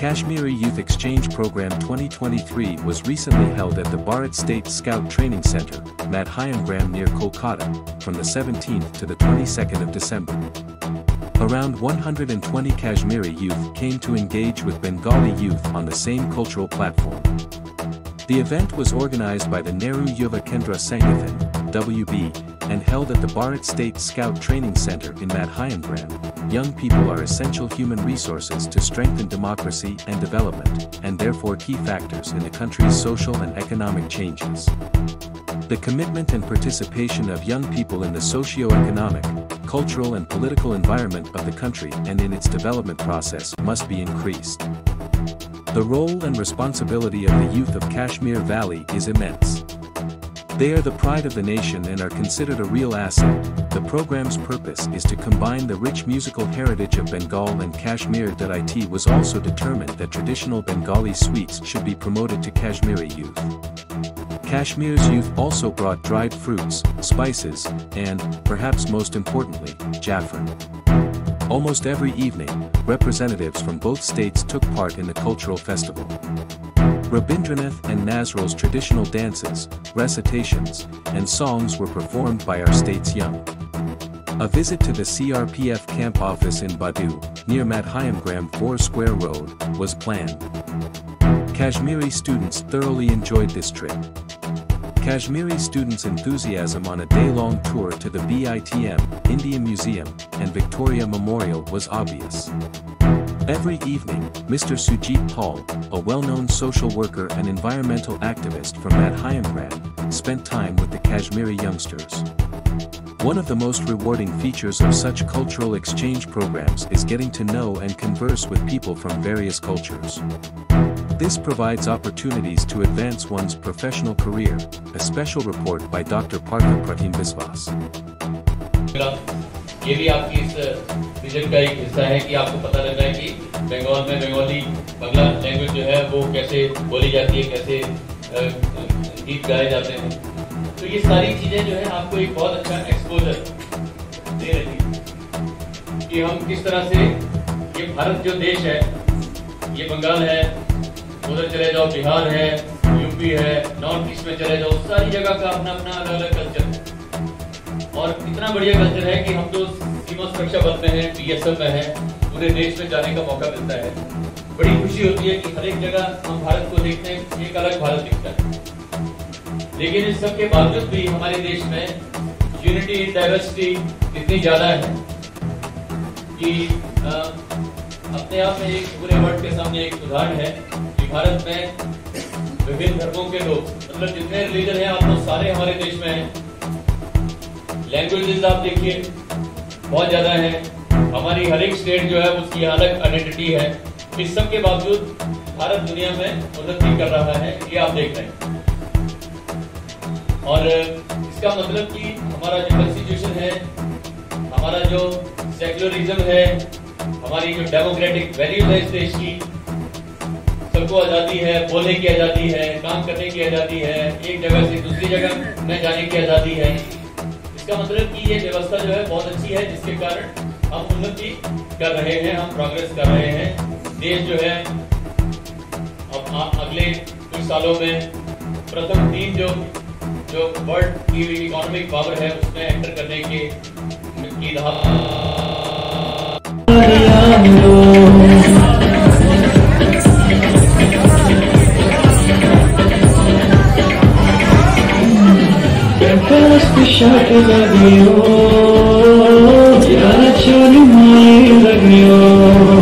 Kashmiri Youth Exchange Program 2023 was recently held at the Bharat State Scout Training Center, Madhyamgram near Kolkata, from the 17th to the 22nd of December. Around 120 Kashmiri youth came to engage with Bengali youth on the same cultural platform. The event was organized by the Nehru Yuva Kendra Sangathan, WB, and held at the Bharat State Scout Training Center in Madhyamgram. Young people are essential human resources to strengthen democracy and development, and therefore key factors in the country's social and economic changes. The commitment and participation of young people in the socio-economic, cultural and political environment of the country and in its development process must be increased. The role and responsibility of the youth of Kashmir Valley is immense. They are the pride of the nation and are considered a real asset. The program's purpose is to combine the rich musical heritage of Bengal and Kashmir. It was also determined that traditional Bengali sweets should be promoted to Kashmiri youth. Kashmir's youth also brought dried fruits, spices, and, perhaps most importantly, jaffran. Almost every evening, representatives from both states took part in the cultural festival. Rabindranath and Nazrul's traditional dances, recitations, and songs were performed by our state's young. A visit to the CRPF camp office in Badu, near Madhyamgram 4 Square Road, was planned. Kashmiri students thoroughly enjoyed this trip. Kashmiri students' enthusiasm on a day-long tour to the BITM, Indian Museum, and Victoria Memorial was obvious. Every evening, Mr. Sujit Paul, a well-known social worker and environmental activist from Madhyamgram, spent time with the Kashmiri youngsters. One of the most rewarding features of such cultural exchange programs is getting to know and converse with people from various cultures. This provides opportunities to advance one's professional career, a special report by Dr. Partha Pratim Biswas. ये भी आपकी इस vision का एक हिस्सा है कि आपको पता लग रहा है कि बंगाल में बंगाली बंगला लैंग्वेज जो है वो कैसे बोली जाती है, कैसे गीत गाए जाते हैं. तो ये सारी चीजें जो है आपको एक बहुत अच्छा एक्सपोजर दे रही है कि हम किस तरह से ये भारत जो देश है, ये बंगाल है, उधर चले जाओ बिहार है, यूपी है, नॉर्थ ईस्ट में चले जाओ, सारी जगह का अपना अपना अलग अलग कल्चर है. और इतना बढ़िया कल्चर है कि हम तो सीमा सुरक्षा बल में है, BSF में है, पूरे देश में जाने का मौका मिलता है. बड़ी खुशी होती है कि हर एक जगह हम भारत को देखते हैं, एक अलग भारत दिखता है. लेकिन इस सब के बावजूद भी हमारे देश में यूनिटी इन डाइवर्सिटी इतनी ज्यादा है कि अपने आप में एक पूरे वर्ल्ड के सामने एक उदाहरण है कि भारत में विभिन्न धर्मों के लोग, मतलब जितने रिलीजन है आप लोग सारे हमारे देश में है. लैंग्वेजेस आप देखिए बहुत ज्यादा है. हमारी हर एक स्टेट जो है उसकी अलग आइडेंटिटी है. इस सब के बावजूद भारत दुनिया में उन्नति कर रहा है, ये आप देख रहे हैं. और इसका मतलब कि हमारा जो कॉन्स्टिट्यूशन है, हमारा जो सेक्युलरिज्म है, हमारी जो डेमोक्रेटिक वैल्यूज है इस देश की, सबको आजादी है, बोलने की आजादी है, काम करने की आजादी है, एक जगह से दूसरी जगह में जाने की आजादी है. इसका मतलब कि ये व्यवस्था जो है बहुत अच्छी है, जिसके कारण हम उन्नति कर रहे हैं, हम प्रोग्रेस कर रहे हैं. देश जो है अब अगले कुछ सालों में प्रथम 3 जो वर्ल्ड की इकोनॉमिक पावर है उसमें एंटर करने की shak lagyo ya chal mein lagyo